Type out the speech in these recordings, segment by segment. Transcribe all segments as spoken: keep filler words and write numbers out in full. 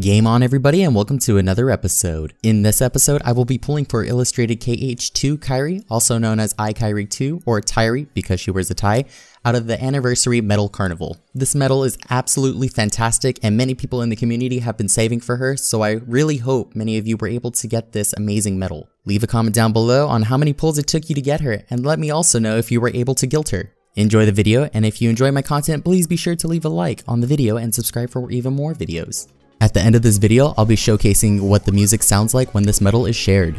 Game on, everybody, and welcome to another episode. In this episode, I will be pulling for Illustrated K H two Kairi, also known as I Kairi two, or Tieri because she wears a tie, out of the Anniversary Medal Carnival. This medal is absolutely fantastic, and many people in the community have been saving for her, so I really hope many of you were able to get this amazing medal. Leave a comment down below on how many pulls it took you to get her, and let me also know if you were able to guilt her. Enjoy the video, and if you enjoy my content, please be sure to leave a like on the video and subscribe for even more videos. At the end of this video, I'll be showcasing what the music sounds like when this medal is shared.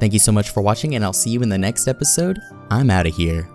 Thank you so much for watching, and I'll see you in the next episode. I'm out of here.